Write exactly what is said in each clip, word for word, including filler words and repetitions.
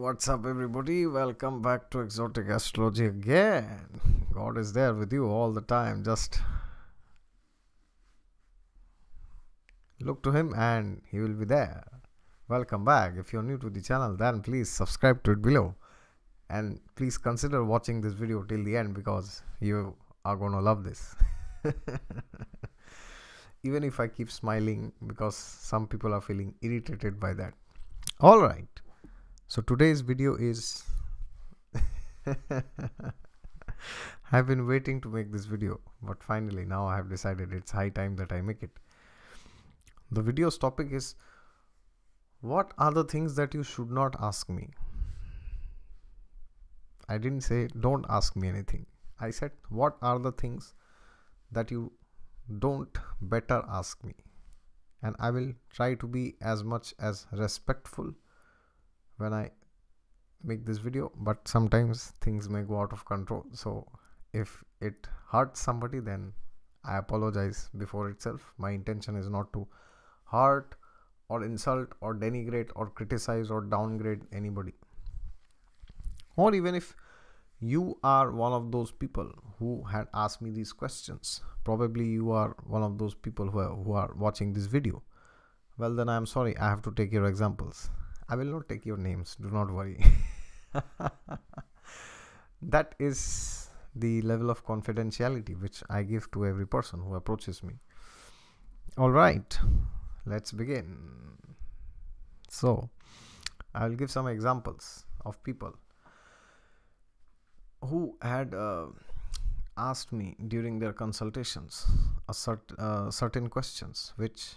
What's up, everybody? Welcome back to Exotic Astrology again. God is there with you all the time. Just look to him and he will be there. Welcome back. If you're new to the channel, then please subscribe to it below and please consider watching this video till the end, because you are gonna love this. Even if I keep smiling, because some people are feeling irritated by that. All right. So today's video is, I've been waiting to make this video, but finally now I have decided it's high time that I make it. The video's topic is, what are the things that you should not ask me? I didn't say don't ask me anything. I said, what are the things that you don't better ask me? And I will try to be as much as respectful when I make this video, but sometimes things may go out of control. So if it hurts somebody, then I apologize before itself. My intention is not to hurt or insult or denigrate or criticize or downgrade anybody. Or even if you are one of those people who had asked me these questions, probably you are one of those people who are, who are watching this video. Well, then I'm sorry, I have to take your examples. I will not take your names, do not worry. That is the level of confidentiality which I give to every person who approaches me. All right, let's begin. So, I will give some examples of people who had uh, asked me during their consultations a cert uh, certain questions which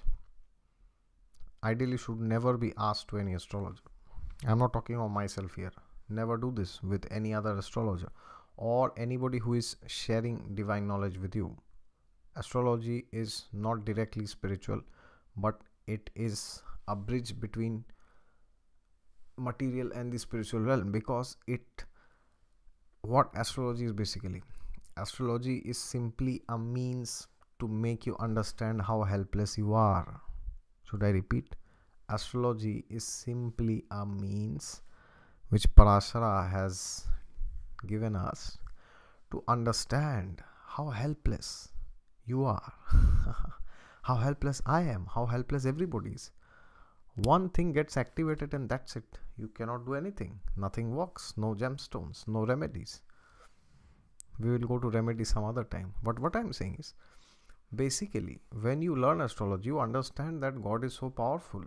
ideally should never be asked to any astrologer. I'm not talking of myself here. Never do this with any other astrologer or anybody who is sharing divine knowledge with you. Astrology is not directly spiritual, but it is a bridge between material and the spiritual realm, because it, what astrology is basically, astrology is simply a means to make you understand how helpless you are. Should I repeat? Astrology is simply a means which Parashara has given us to understand how helpless you are, how helpless I am, how helpless everybody is. One thing gets activated and that's it. You cannot do anything. Nothing works. No gemstones, no remedies. We will go to remedy some other time. But what I'm saying is, basically, when you learn astrology, you understand that God is so powerful.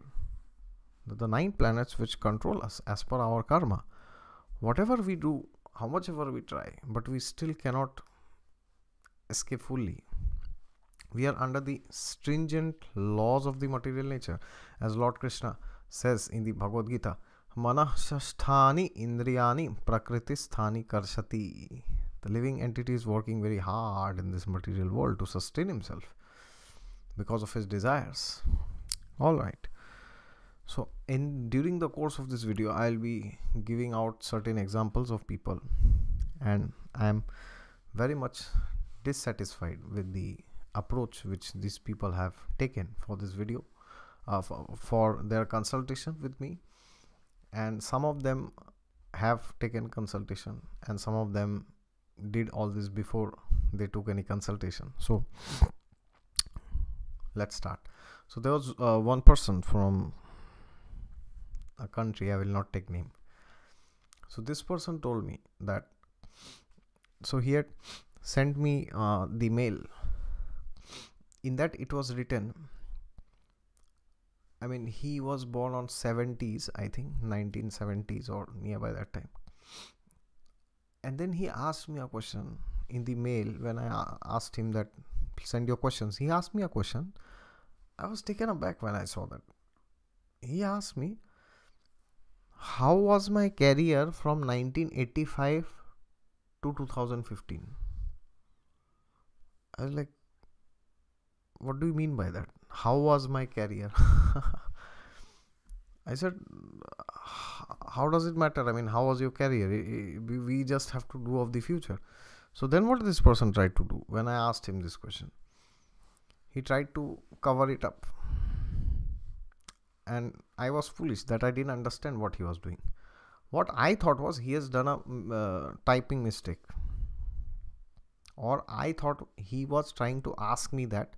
The nine planets which control us as per our karma. Whatever we do, how much ever we try, but we still cannot escape fully. We are under the stringent laws of the material nature. As Lord Krishna says in the Bhagavad Gita, Manah Shasthani Indriyani Prakriti Sthani Karshati. The living entity is working very hard in this material world to sustain himself because of his desires. All right. So in during the course of this video, I'll be giving out certain examples of people, and I am very much dissatisfied with the approach which these people have taken for this video, uh, for, for their consultation with me. And some of them have taken consultation, and some of them did all this before they took any consultation. So let's start. So there was uh, one person from a country, I will not take name. So this person told me that, so he had sent me uh, the mail. In that it was written, I mean, he was born on seventies, I think nineteen seventies or nearby that time. And then he asked me a question in the mail. When I asked him that, send your questions, he asked me a question. I was taken aback when I saw that. He asked me, how was my career from nineteen eighty-five to two thousand fifteen? I was like, what do you mean by that? How was my career? I said, how does it matter? I mean, how was your career? We just have to do of the future. So then what this person tried to do when I asked him this question? He tried to cover it up. And I was foolish that I didn't understand what he was doing. What I thought was he has done a uh, typing mistake, or I thought he was trying to ask me that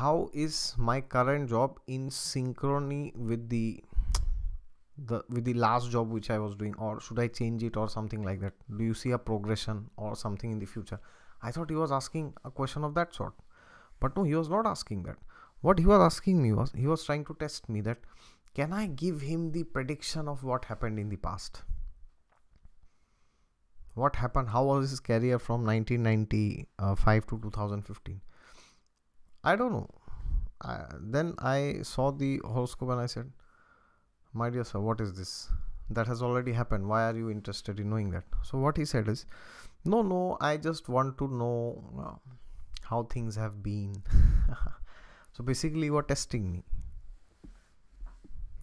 how is my current job in synchrony with the the with the last job which I was doing, or should I change it or something like that? Do you see a progression or something in the future? I thought he was asking a question of that sort, but no, he was not asking that. What he was asking me was, he was trying to test me that can I give him the prediction of what happened in the past? What happened? How was his career from nineteen ninety-five to two thousand fifteen? I don't know. I, then I saw the horoscope and I said, my dear sir, what is this? That has already happened. Why are you interested in knowing that? So what he said is, no, no, I just want to know uh, how things have been. So basically you are testing me.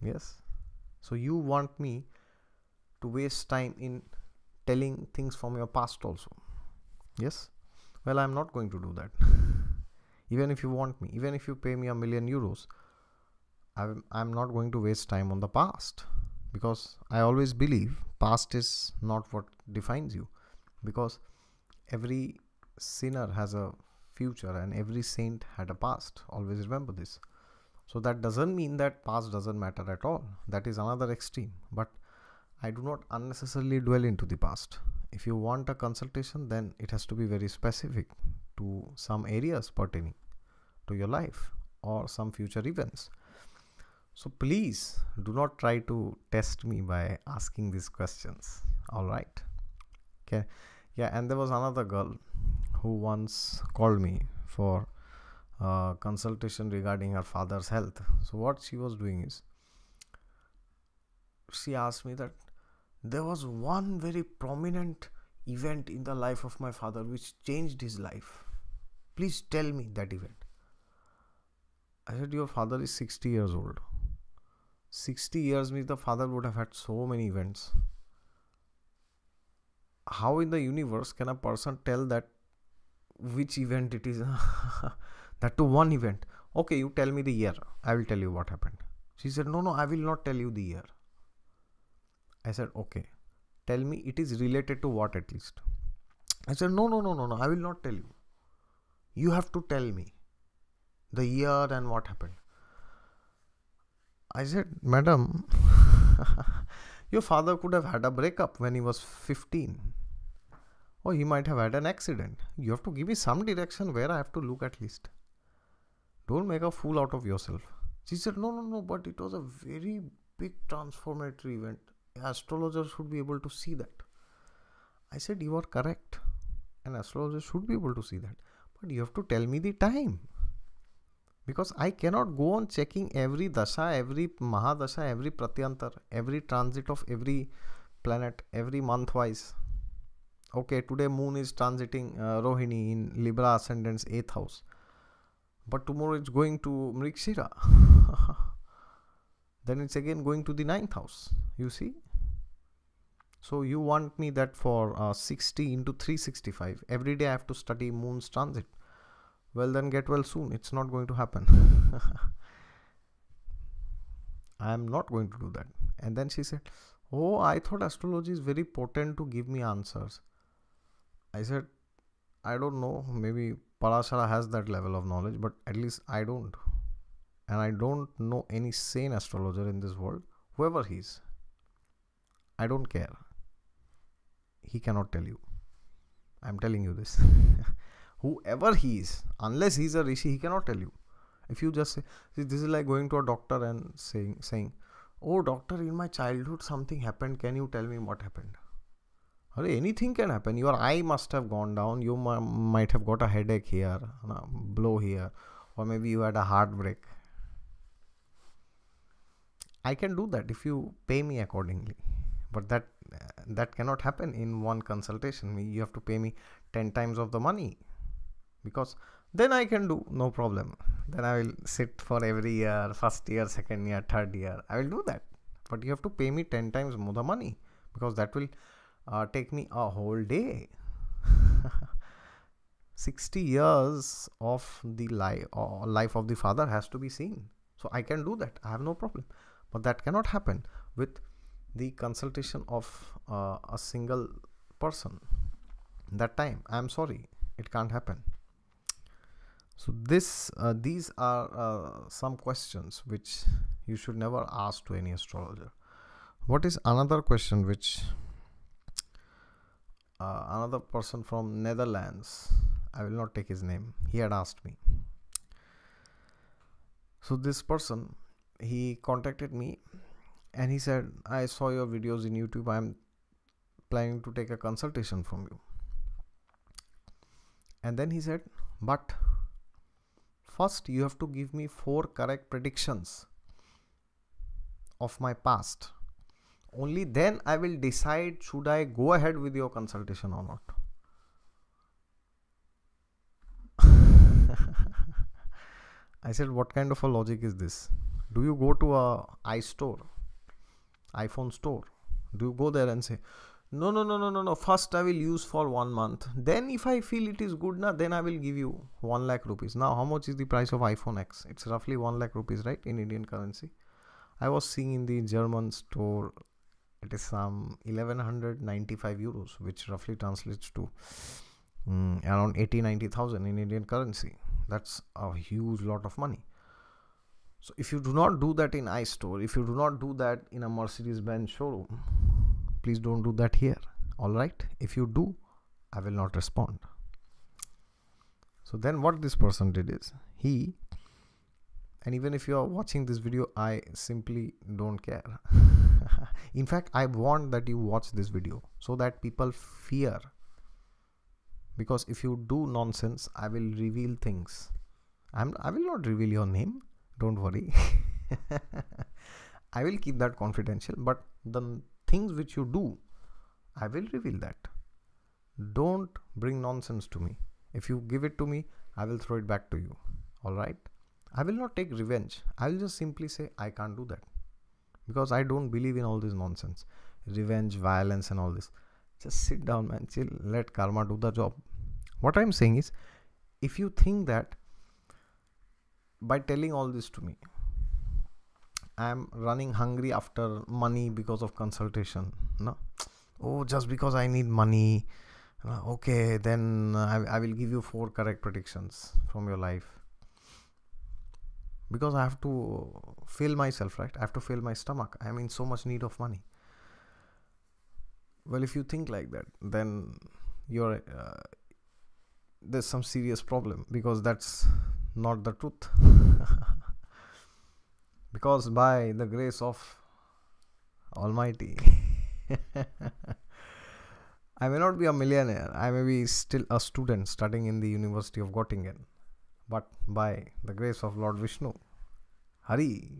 Yes. So you want me to waste time in telling things from your past also. Yes. Well, I'm not going to do that. Even if you want me, even if you pay me a million euros, I'm, I'm not going to waste time on the past, because I always believe past is not what defines you, because every sinner has a future and every saint had a past. Always remember this. So that doesn't mean that past doesn't matter at all. That is another extreme. But I do not unnecessarily dwell into the past. If you want a consultation, then it has to be very specific to some areas pertaining to your life or some future events. So please do not try to test me by asking these questions. All right. Okay. Yeah. And there was another girl who once called me for Uh, consultation regarding her father's health. So what she was doing is, she asked me that there was one very prominent event in the life of my father which changed his life. Please tell me that event. I said, your father is sixty years old. sixty years means the father would have had so many events. How in the universe can a person tell that which event it is? That to one event. Okay, you tell me the year. I will tell you what happened. She said, no, no, I will not tell you the year. I said, okay. Tell me it is related to what at least. I said, no, no, no, no, no. I will not tell you. You have to tell me the year and what happened. I said, madam, your father could have had a breakup when he was fifteen. Or he might have had an accident. You have to give me some direction where I have to look at least. Don't make a fool out of yourself. She said, no, no, no, but it was a very big transformatory event. Astrologers should be able to see that. I said, you are correct. An astrologer should be able to see that. But you have to tell me the time. Because I cannot go on checking every dasha, every maha dasha, every pratyantar, every transit of every planet, every month wise. Okay, today moon is transiting uh, Rohini in Libra Ascendant's eighth house. But tomorrow it's going to Mrikshira. Then it's again going to the ninth house. You see? So you want me that for uh, sixty into three sixty-five. Every day I have to study moon's transit. Well then get well soon. It's not going to happen. I am not going to do that. And then she said, oh, I thought astrology is very potent to give me answers. I said, I don't know, maybe Parashara has that level of knowledge, but at least I don't. And I don't know any sane astrologer in this world, whoever he is. I don't care. He cannot tell you. I'm telling you this. Whoever he is, unless he's a rishi, he cannot tell you. If you just say, see, this is like going to a doctor and saying, saying, oh doctor, in my childhood something happened, can you tell me what happened? Anything can happen. Your eye must have gone down. You might have got a headache here, a blow here, or maybe you had a heartbreak. I can do that if you pay me accordingly. But that that cannot happen in one consultation. You have to pay me ten times of the money. Because then I can do, no problem. Then I will sit for every year, first year, second year, third year. I will do that. But you have to pay me ten times more the money. Because that will... Uh, take me a whole day. sixty years of the life, or life of the father has to be seen. So I can do that. I have no problem. But that cannot happen with the consultation of uh, a single person. That time, I'm sorry, it can't happen. So this, uh, these are uh, some questions which you should never ask to any astrologer. What is another question which uh, another person from Netherlands, I will not take his name, he had asked me. So this person, he contacted me and he said, I saw your videos in YouTube, I am planning to take a consultation from you. And then he said, but first you have to give me four correct predictions of my past. Only then I will decide should I go ahead with your consultation or not. I said, what kind of a logic is this? Do you go to a iStore, iPhone store? Do you go there and say, no, no, no, no, no, no, first I will use for one month. Then if I feel it is good, na, then I will give you one lakh rupees. Now, how much is the price of iPhone X? It's roughly one lakh rupees, right? In Indian currency. I was seeing in the German store, it is some eleven ninety-five euros, which roughly translates to um, around eighty, ninety thousand in Indian currency. That's a huge lot of money. So if you do not do that in iStore, if you do not do that in a Mercedes-Benz showroom, please don't do that here. All right. If you do, I will not respond. So then what this person did is he, and even if you are watching this video, I simply don't care. In fact, I want that you watch this video so that people fear. Because if you do nonsense, I will reveal things. I'm, I will not reveal your name. Don't worry. I will keep that confidential. But the things which you do, I will reveal that. Don't bring nonsense to me. If you give it to me, I will throw it back to you. All right. I will not take revenge. I will just simply say, I can't do that. Because I don't believe in all this nonsense. Revenge, violence and all this. Just sit down, man, chill, let karma do the job. What I'm saying is, if you think that by telling all this to me, I'm running hungry after money because of consultation. No, oh, just because I need money. Okay, then I, I will give you four correct predictions from your life. Because I have to fill myself, right? I have to fill my stomach. I'm in so much need of money. Well, if you think like that, then you're uh, there's some serious problem, because that's not the truth. Because by the grace of Almighty, I may not be a millionaire. I may be still a student studying in the University of Göttingen. But by the grace of Lord Vishnu, Hari,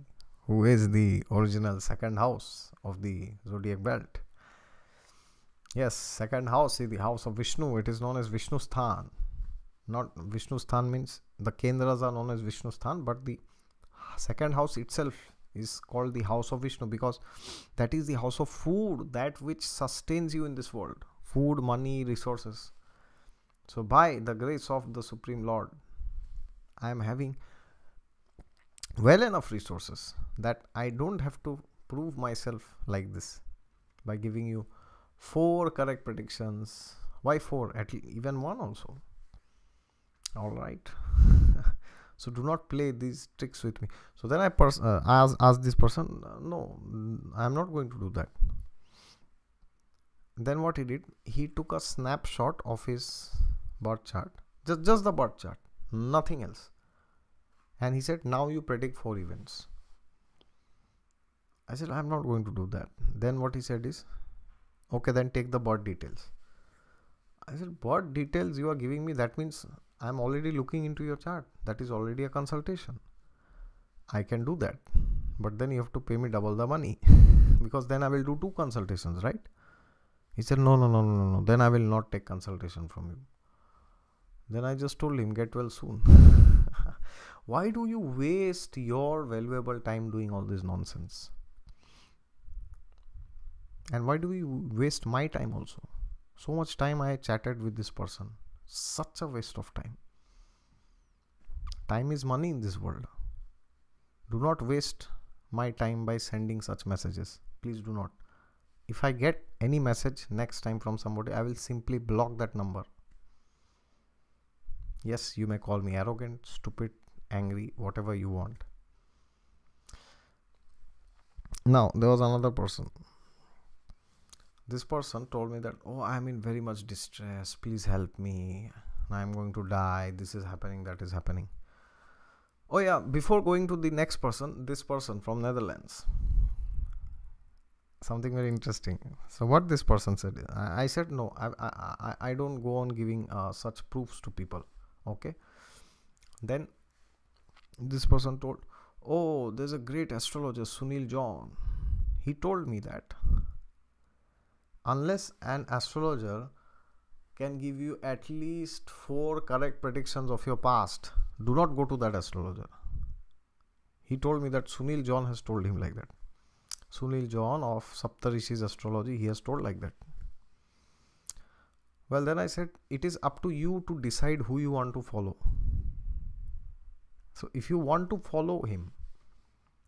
who is the original second house of the zodiac belt. Yes, second house is the house of Vishnu. It is known as Vishnusthan. Not Vishnusthan means the Kendras are known as Vishnusthan, but the second house itself is called the house of Vishnu, because that is the house of food, that which sustains you in this world. Food, money, resources. So by the grace of the Supreme Lord, I am having well enough resources that I don't have to prove myself like this by giving you four correct predictions. Why four? At least even one also. All right. So do not play these tricks with me. So then I pers uh, asked, asked this person, no, I am not going to do that. Then what he did, he took a snapshot of his birth chart, just, just the birth chart, nothing else. And he said, now you predict four events. I said, I am not going to do that. Then what he said is, okay, then take the birth details. I said, birth details you are giving me, that means I am already looking into your chart. That is already a consultation. I can do that. But then you have to pay me double the money. Because then I will do two consultations, right? He said, no, no, no, no, no, no. Then I will not take consultation from you. Then I just told him, get well soon. Why do you waste your valuable time doing all this nonsense? And why do you waste my time also? So much time I chatted with this person. Such a waste of time. Time is money in this world. Do not waste my time by sending such messages. Please do not. If I get any message next time from somebody, I will simply block that number. Yes, you may call me arrogant, stupid, angry, whatever you want. Now, there was another person. This person told me that, oh, I am in very much distress, please help me, I am going to die, this is happening, that is happening. Oh yeah, before going to the next person, this person from Netherlands, something very interesting. So what this person said, I, I said no, I, I, I don't go on giving uh, such proofs to people, okay. Then this person told, oh, there's a great astrologer, Sunil John, he told me that unless an astrologer can give you at least four correct predictions of your past, do not go to that astrologer. He told me that Sunil John has told him like that. Sunil John of Saptarishi's astrology, he has told like that. Well, then I said, it is up to you to decide who you want to follow. So if you want to follow him,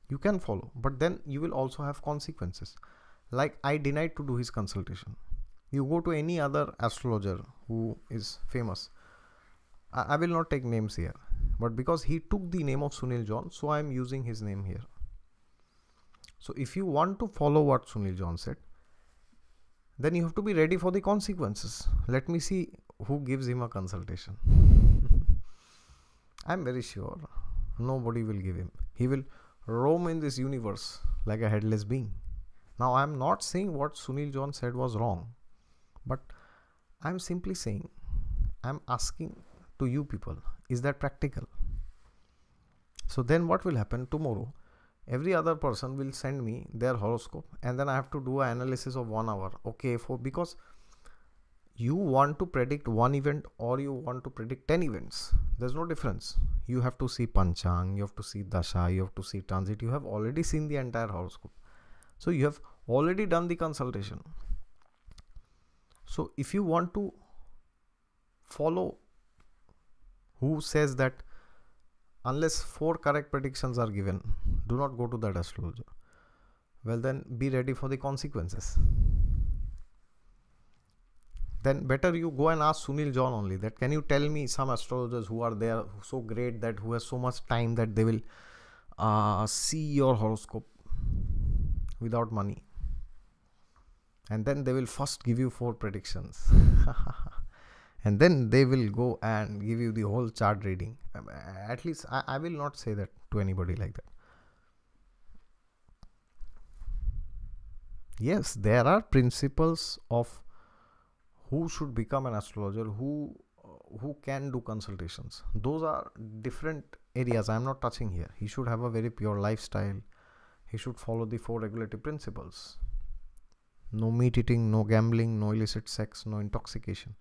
you can follow, but then you will also have consequences. Like I denied to do his consultation. You go to any other astrologer who is famous. I, I will not take names here. But because he took the name of Sunil John, so I am using his name here. So if you want to follow what Sunil John said, then you have to be ready for the consequences. Let me see who gives him a consultation. I am very sure nobody will give him. He will roam in this universe like a headless being. Now, I am not saying what Sunil John said was wrong, but I am simply saying, I am asking to you people, is that practical? So then what will happen tomorrow? Every other person will send me their horoscope and then I have to do an analysis of one hour. Okay, for because you want to predict one event or you want to predict ten events. There's no difference. You have to see Panchang, you have to see Dasha, you have to see Transit. You have already seen the entire horoscope. So you have already done the consultation. So if you want to follow who says that unless four correct predictions are given, do not go to that astrologer, well then be ready for the consequences. Then better you go and ask Sunil John only that, can you tell me some astrologers who are there so great that who has so much time that they will uh, see your horoscope without money, and then they will first give you four predictions and then they will go and give you the whole chart reading. At least I, I will not say that to anybody like that. Yes, there are principles of who should become an astrologer, who who can do consultations. Those are different areas I am not touching here. He should have a very pure lifestyle. He should follow the four regulative principles. No meat eating, no gambling, no illicit sex, no intoxication.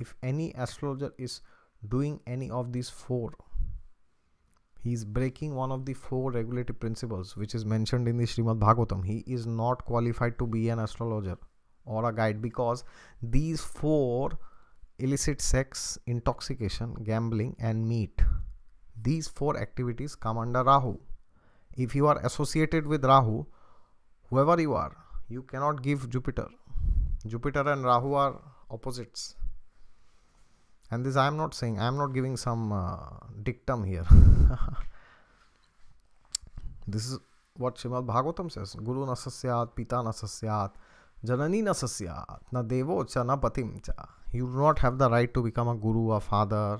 If any astrologer is doing any of these four, he is breaking one of the four regulative principles which is mentioned in the Srimad Bhagavatam. He is not qualified to be an astrologer or a guide, because these four, illicit sex, intoxication, gambling and meat, these four activities come under Rahu. If you are associated with Rahu, whoever you are, you cannot give Jupiter. Jupiter and Rahu are opposites. And this I am not saying, I am not giving some uh, dictum here. This is what Srimad Bhagavatam says. Guru Nasasyaat, Pita Nasasyaat, Janani Nasasyaat, na devo cha na patim cha. You do not have the right to become a guru, a father,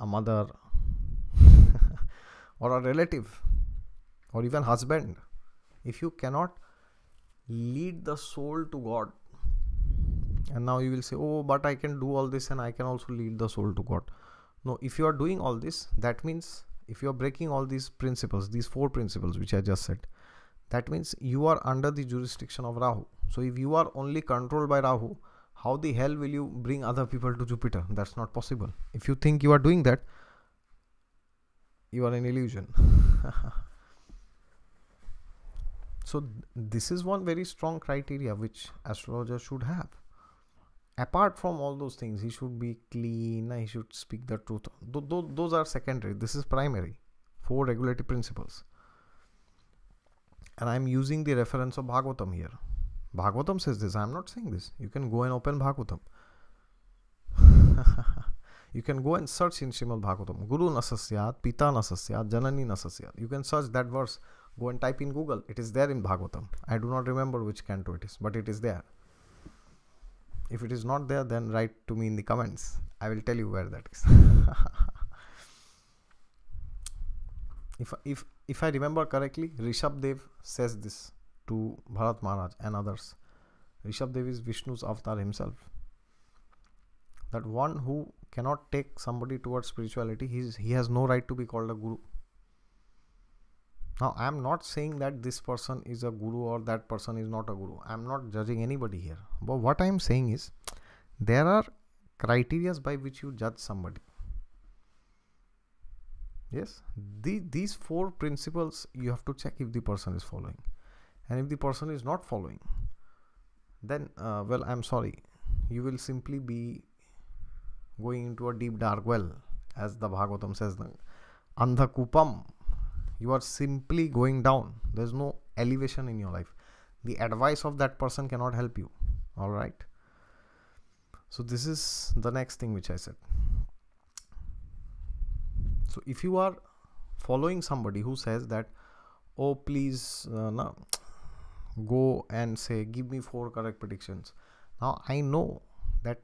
a mother or a relative, or even husband, if you cannot lead the soul to God. And now you will say, oh, but I can do all this and I can also lead the soul to God. No, if you are doing all this, that means if you are breaking all these principles, these four principles which I just said, that means you are under the jurisdiction of Rahu. So if you are only controlled by Rahu, how the hell will you bring other people to Jupiter? That's not possible. If you think you are doing that, you are an illusion. So this is one very strong criteria which astrologer should have. Apart from all those things, he should be clean, he should speak the truth. Th th those are secondary, this is primary. Four regulative principles. And I'm using the reference of Bhagavatam here. Bhagavatam says this. I'm not saying this. You can go and open Bhagavatam. You can go and search in Srimad Bhagavatam. Guru Nasasyaat, Pita Nasasyaat, Janani Nasasyaat. You can search that verse. Go and type in Google. It is there in Bhagavatam. I do not remember which canto it is, but it is there. If it is not there, then write to me in the comments. I will tell you where that is. if if if I remember correctly, Rishabdev says this to Bharat Maharaj and others. Rishabdev is Vishnu's avatar himself. That one who cannot take somebody towards spirituality, he is, he has no right to be called a guru. Now, I am not saying that this person is a guru or that person is not a guru. I am not judging anybody here. But what I am saying is, there are criteria by which you judge somebody. Yes, the, these four principles you have to check if the person is following. And if the person is not following, then, uh, well, I am sorry. You will simply be going into a deep dark well, as the Bhagavatam says, Andhakupam. You are simply going down. There is no elevation in your life. The advice of that person cannot help you. All right. So this is the next thing which I said. So if you are following somebody who says that, oh please, uh, no, go and say, give me four correct predictions. Now I know that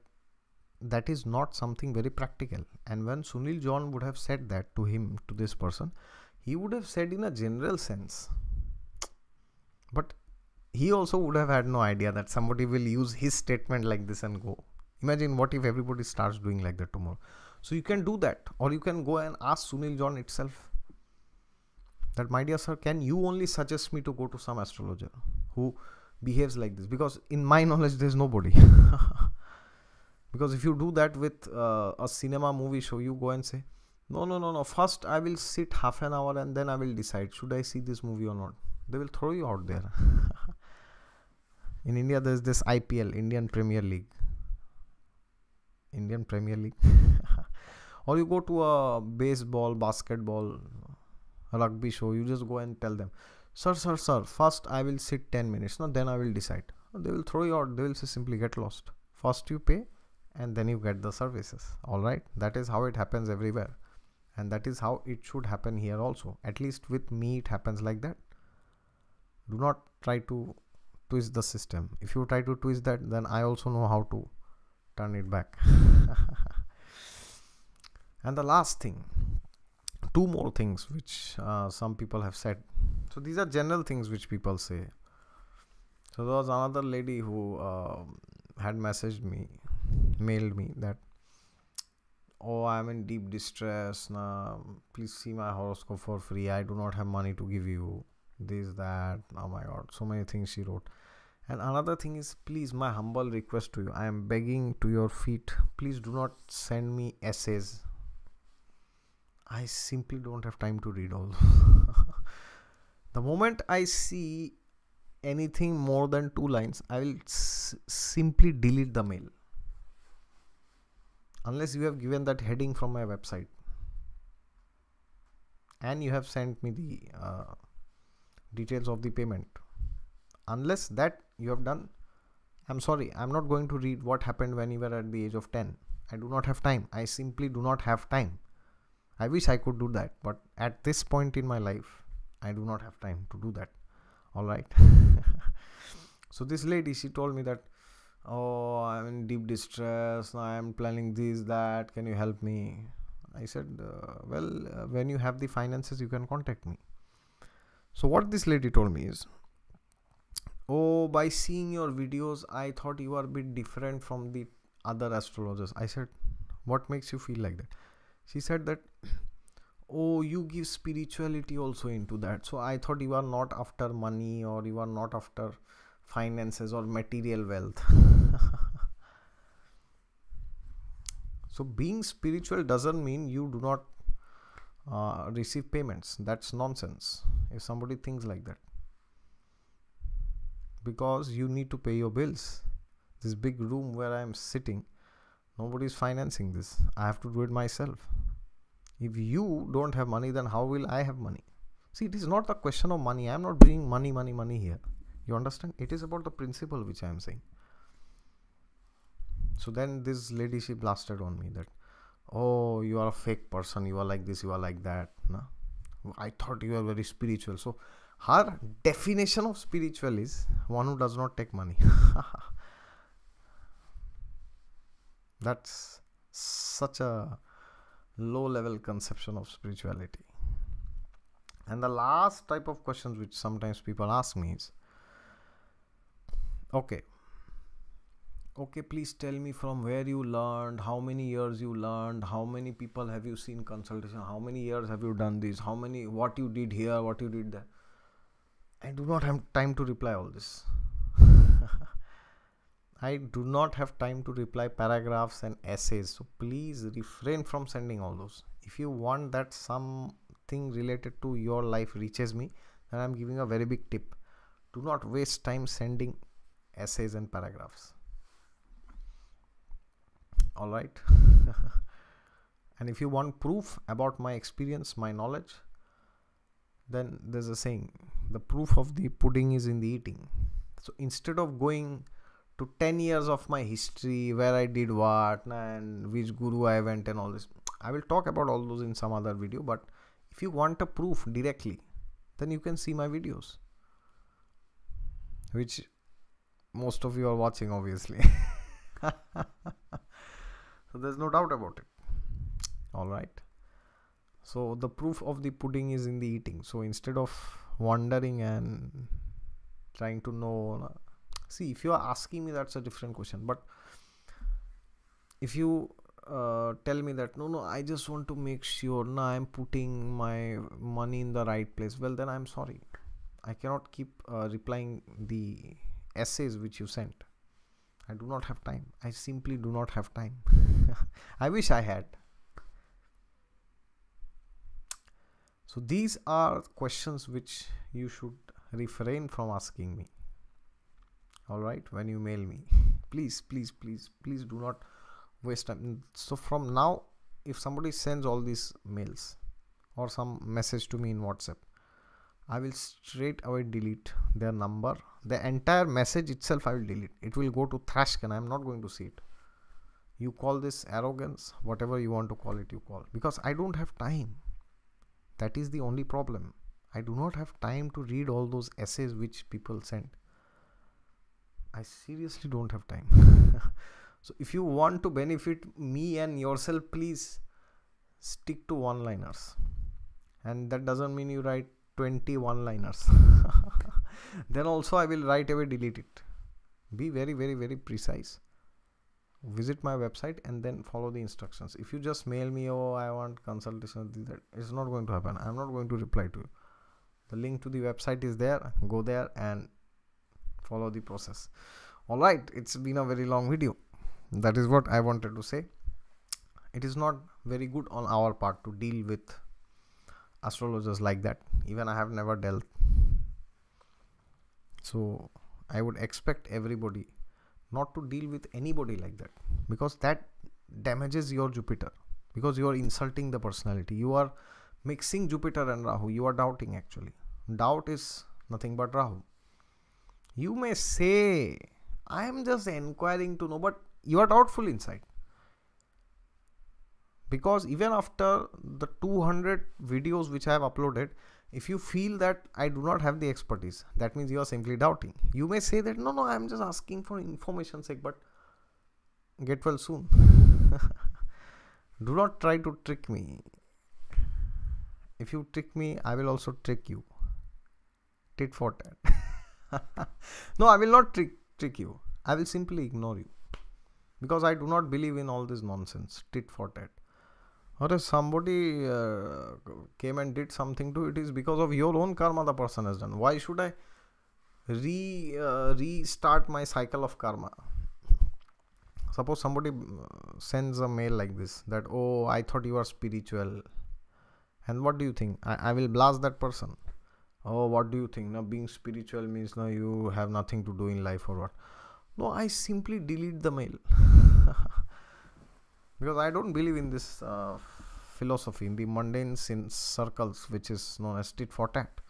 that is not something very practical. And when Sunil John would have said that to him, to this person, he would have said in a general sense, but he also would have had no idea that somebody will use his statement like this and go. Imagine what if everybody starts doing like that tomorrow. So you can do that, or you can go and ask Sunil John itself that, my dear sir, can you only suggest me to go to some astrologer who behaves like this? Because in my knowledge, there's nobody. Because if you do that with uh, a cinema movie show, you go and say, No, no, no, no. First, I will sit half an hour and then I will decide, should I see this movie or not? They will throw you out there. In India, there is this I P L, Indian Premier League. Indian Premier League. Or you go to a baseball, basketball, rugby show. You just go and tell them, sir, sir, sir, first I will sit ten minutes. No, then I will decide. They will throw you out. They will say, simply get lost. First you pay and then you get the services. All right. That is how it happens everywhere. And that is how it should happen here also. At least with me, it happens like that. Do not try to twist the system. If you try to twist that, then I also know how to turn it back. And the last thing, two more things which uh, some people have said. So these are general things which people say. So there was another lady who uh, had messaged me, mailed me that, oh, I am in deep distress. Nah, please see my horoscope for free. I do not have money to give you. This, that. Oh my God. So many things she wrote. And another thing is, please, my humble request to you. I am begging to your feet. Please do not send me essays. I simply don't have time to read all. The moment I see anything more than two lines, I will s simply delete the mail. Unless you have given that heading from my website and you have sent me the uh, details of the payment. Unless that you have done, I'm sorry, I'm not going to read what happened when you were at the age of ten. I do not have time. I simply do not have time. I wish I could do that, but at this point in my life, I do not have time to do that. All right. So this lady, she told me that, oh, I'm in deep distress, I'm planning this, that, can you help me? I said, uh, well, uh, when you have the finances, you can contact me. So what this lady told me is, oh, by seeing your videos, I thought you are a bit different from the other astrologers. I said, what makes you feel like that? She said that, oh, you give spirituality also into that. So I thought you are not after money or you are not after finances or material wealth. So being spiritual doesn't mean you do not uh, receive payments. That's nonsense if somebody thinks like that, because you need to pay your bills. This big room where I am sitting, nobody is financing this. I have to do it myself. If you don't have money, then how will I have money? See, it is not a question of money. I am not bringing money, money, money here. You understand? It is about the principle which I am saying. So then this lady, she blasted on me that, oh, you are a fake person, you are like this, you are like that. No? I thought you were very spiritual. So her definition of spiritual is one who does not take money. That's such a low level conception of spirituality. And the last type of questions which sometimes people ask me is, okay, okay, please tell me from where you learned, how many years you learned, how many people have you seen consultation, how many years have you done this, how many, what you did here, what you did there. I do not have time to reply all this. I do not have time to reply paragraphs and essays. So please refrain from sending all those. If you want that something related to your life reaches me, then I am giving a very big tip. Do not waste time sending essays and paragraphs. All right. And if you want proof about my experience, my knowledge, then there's a saying, the proof of the pudding is in the eating. So instead of going to ten years of my history, where I did what and which guru I went and all this, I will talk about all those in some other video. But if you want a proof directly, then you can see my videos, which most of you are watching, obviously. So there's no doubt about it. All right. So the proof of the pudding is in the eating. So instead of wondering and trying to know, see, if you are asking me, that's a different question. But if you uh, tell me that, no, no, I just want to make sure now I'm putting my money in the right place, well, then I'm sorry. I cannot keep uh, replying the essays which you sent. I do not have time. I simply do not have time. I wish I had. So these are questions which you should refrain from asking me. All right, when you mail me, please, please, please, please do not waste time. So from now, if somebody sends all these mails or some message to me in WhatsApp, I will straight away delete their number. The entire message itself I will delete. It will go to trash can. I am not going to see it. You call this arrogance, whatever you want to call it, you call. Because I don't have time. That is the only problem. I do not have time to read all those essays which people send. I seriously don't have time. So if you want to benefit me and yourself, please stick to one-liners. And that doesn't mean you write twenty one liners. Then also I will right away delete it. Be very, very, very precise. Visit my website and then follow the instructions. If you just mail me, oh, I want consultation, that it's not going to happen. I'm not going to reply to you. The link to the website is there. Go there and follow the process. All right. It's been a very long video. That is what I wanted to say. It is not very good on our part to deal with astrologers like that. Even I have never dealt. So I would expect everybody not to deal with anybody like that, because that damages your Jupiter, because you are insulting the personality. You are mixing Jupiter and Rahu. You are doubting actually. Doubt is nothing but Rahu. You may say, I am just inquiring to know, but you are doubtful inside. Because even after the two hundred videos which I have uploaded, if you feel that I do not have the expertise, that means you are simply doubting. You may say that, no, no, I am just asking for information's sake, but get well soon. Do not try to trick me. If you trick me, I will also trick you. Tit for tat. No, I will not trick, trick you. I will simply ignore you. Because I do not believe in all this nonsense. Tit for tat. Or if somebody uh, came and did something to it, is because of your own karma the person has done. Why should I re uh, restart my cycle of karma? Suppose somebody sends a mail like this that, oh, I thought you were spiritual. And what do you think? I, I will blast that person. Oh, what do you think? Now being spiritual means now you have nothing to do in life or what? No, I simply delete the mail. Because I don't believe in this uh, philosophy in the mundane circles, which is known as tit for tat.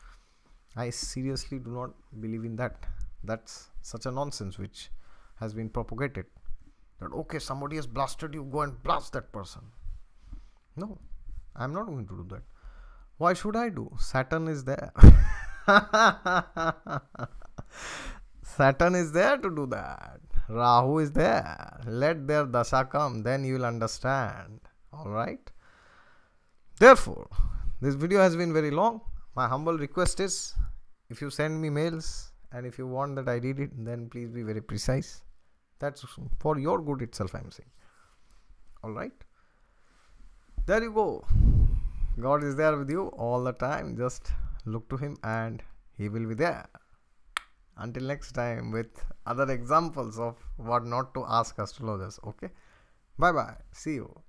I seriously do not believe in that. That's such a nonsense which has been propagated. That okay, somebody has blasted you, go and blast that person. No, I'm not going to do that. Why should I do? Saturn is there. Saturn is there to do that. Rahu is there. Let their dasha come, then you will understand. Alright. Therefore, this video has been very long. My humble request is, if you send me mails and if you want that I read it, then please be very precise. That's for your good itself, I am saying. Alright. There you go. God is there with you all the time. Just look to Him and He will be there. Until next time with other examples of what not to ask astrologers. Okay. Bye bye. See you.